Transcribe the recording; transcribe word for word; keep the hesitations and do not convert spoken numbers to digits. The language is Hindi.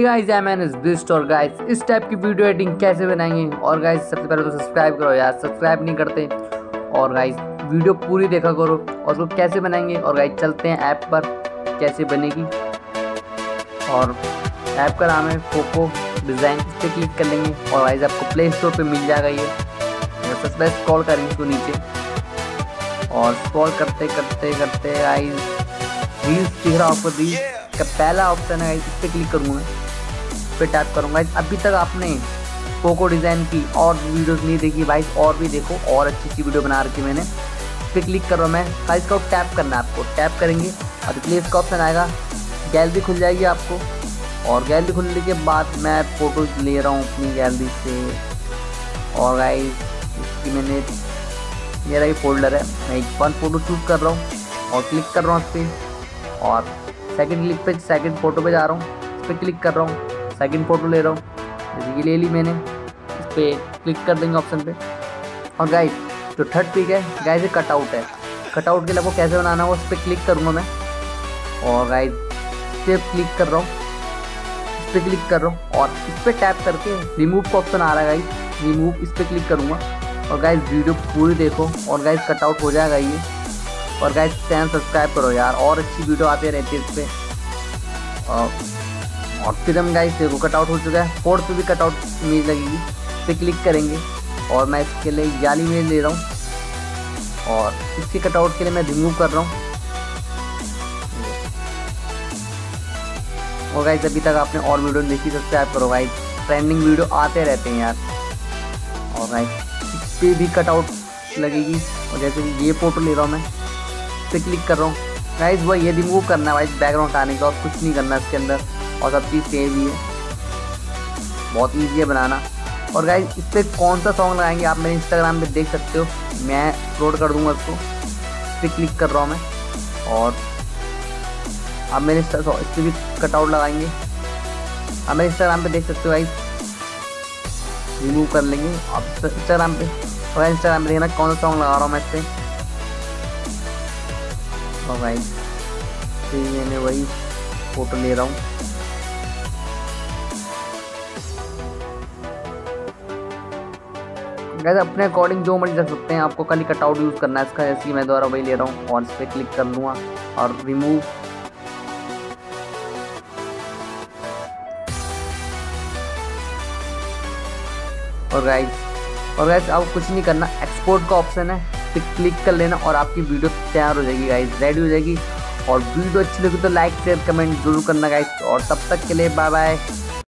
Guys I man is best. और गाइस इस टाइप की वीडियो एडिटिंग कैसे बनाएंगे, और गाइस सबसे पहले तो सब्सक्राइब करो यार, सब्सक्राइब नहीं करते। और गाइस वीडियो पूरी देखा करो और उसको कैसे बनाएंगे। और गाइस चलते हैं ऐप पर कैसे बनेगी। और ऐप का नाम है फोको डिज़ाइन, इस पर क्लिक कर लेंगे और गाइस आपको प्ले स्टोर पर मिल जाएगा ये। सबसे पहले स्क्रॉल करेंगे इसको नीचे और स्क्रॉल करते करते करते गाइस रील्स दिख रहा आपको। रील्स का पहला ऑप्शन है, इस पर क्लिक करूँगा, पे टैप करूँगा। अभी तक आपने फोको डिज़ाइन की और वीडियोस नहीं देखी भाई, और भी देखो, और अच्छी अच्छी वीडियो बना रखी मैंने। इस पर क्लिक कर रहा हूँ मैं, खाली इसका टैप करना है आपको। टैप करेंगे और प्लेस का ऑप्शन आएगा, गैलरी खुल जाएगी आपको। और गैलरी खुलने के बाद मैं फ़ोटोज़ ले रहा हूँ अपनी गैलरी से। और गाइस इसकी मैंने, मेरा ये फोल्डर है, मैं एक वन फोटो चूज कर रहा हूँ और क्लिक कर रहा हूँ उस पर। और सेकेंड क्लिक पे सेकेंड फ़ोटो पर जा रहा हूँ, इस पर क्लिक कर रहा हूँ, सेकंड फ़ोटो ले रहा हूँ, ये ले ली मैंने। इस पर क्लिक कर देंगे ऑप्शन पे। और गाइस जो थर्ड पिक है गाइस ये कटआउट है। कटआउट के लिए आपको कैसे बनाना है उस पर क्लिक करूँगा मैं। और गाइस इस पर क्लिक कर रहा हूँ, इस पर क्लिक कर रहा हूँ और इस पर टैप करके रिमूव का ऑप्शन आ रहा है गाइस, रिमूव, इस पर क्लिक करूँगा। और गाइस वीडियो पूरी देखो और गाइस कटआउट हो जाएगा ये। और गाइस चैनल सब्सक्राइब करो यार, और अच्छी वीडियो आती रहती है इस पर। और फिर हम गाइस देखो कटआउट हो चुका है। फोर्थ पे भी कटआउट इमेज लगेगी, इस पर क्लिक करेंगे और मैं इसके लिए जाली इमेज ले रहा हूँ। और इसके कटआउट के लिए मैं रिमूव कर रहा हूँ। और गाइस अभी तक आपने और वीडियो देखी, सब्सक्राइब करो गाइस, ट्रेंडिंग वीडियो आते रहते हैं यार। और गाइस इस पर भी कटआउट लगेगी। और जैसे ये फोटो ले रहा हूँ मैं, इस पर क्लिक कर रहा हूँ गाइस, वो ये रिमूव करना है गाइस, बैकग्राउंड हटाने का, और कुछ नहीं करना इसके अंदर। और सब चीज़ सेम ही है, बहुत ईजी है बनाना। और गाइस इस पर कौन सा सॉन्ग लगाएंगे आप मेरे इंस्टाग्राम पे देख सकते हो, मैं अपलोड कर दूंगा उसको। इस पर क्लिक कर रहा हूँ मैं और आप मेरे इस पर भी कटआउट लगाएंगे, आप मेरे इंस्टाग्राम पे देख सकते हो गाइस। रिमूव कर लेंगे आप इंस्टाग्राम पे, और इंस्टाग्राम पे देखना कौन सा सॉन्ग लगा रहा हूँ मैं इस पर। और गाइस फिर मैंने वही फ़ोटो ले रहा हूँ। गाइस अपने अकॉर्डिंग जो मर्जी रख सकते हैं, आपको खाली कटआउट यूज़ करना है इसका, जैसे कि मैं दोबारा वही ले रहा हूँ। और इस पर क्लिक कर लूँगा और रिमूव। और गाइस और गाइस अब कुछ नहीं करना, एक्सपोर्ट का ऑप्शन है, इस पर क्लिक कर लेना और आपकी वीडियो तैयार हो जाएगी गाइस, रेडी हो जाएगी। और वीडियो अच्छी लगी तो लाइक शेयर कमेंट जरूर करना गाइस। और तब तक के लिए बाय बाय।